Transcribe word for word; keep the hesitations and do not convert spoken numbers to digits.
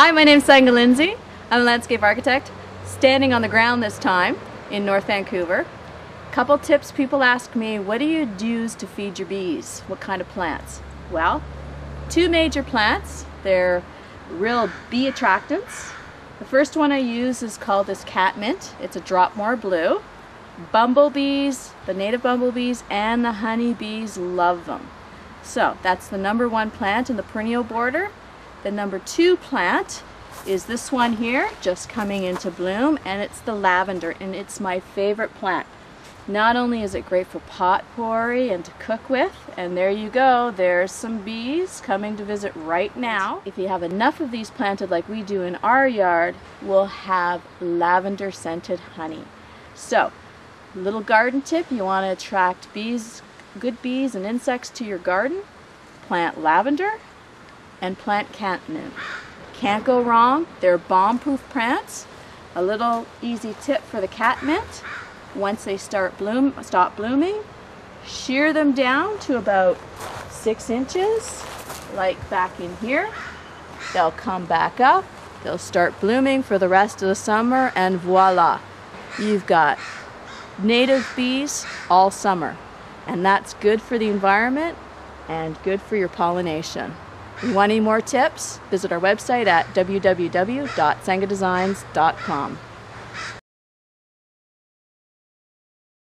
Hi, my name's Senga Lindsay. I'm a landscape architect, standing on the ground this time in North Vancouver. Couple tips people ask me, what do you use to feed your bees? What kind of plants? Well, two major plants. They're real bee attractants. The first one I use is called this catmint. It's a Dropmore Blue. Bumblebees, the native bumblebees and the honeybees love them. So that's the number one plant in the perennial border. The number two plant is this one here, just coming into bloom, and it's the lavender, and it's my favorite plant. Not only is it great for potpourri and to cook with, and there you go, there's some bees coming to visit right now. If you have enough of these planted like we do in our yard, we'll have lavender scented honey. So, little garden tip, you want to attract bees, good bees and insects to your garden, plant lavender and plant catmint. Can't go wrong. They're bomb-proof plants. A little easy tip for the catmint: once they start bloom, stop blooming, shear them down to about six inches, like back in here. They'll come back up. They'll start blooming for the rest of the summer, and voila, you've got native bees all summer, and that's good for the environment and good for your pollination. If you want any more tips, visit our website at w w w dot senga designs dot com.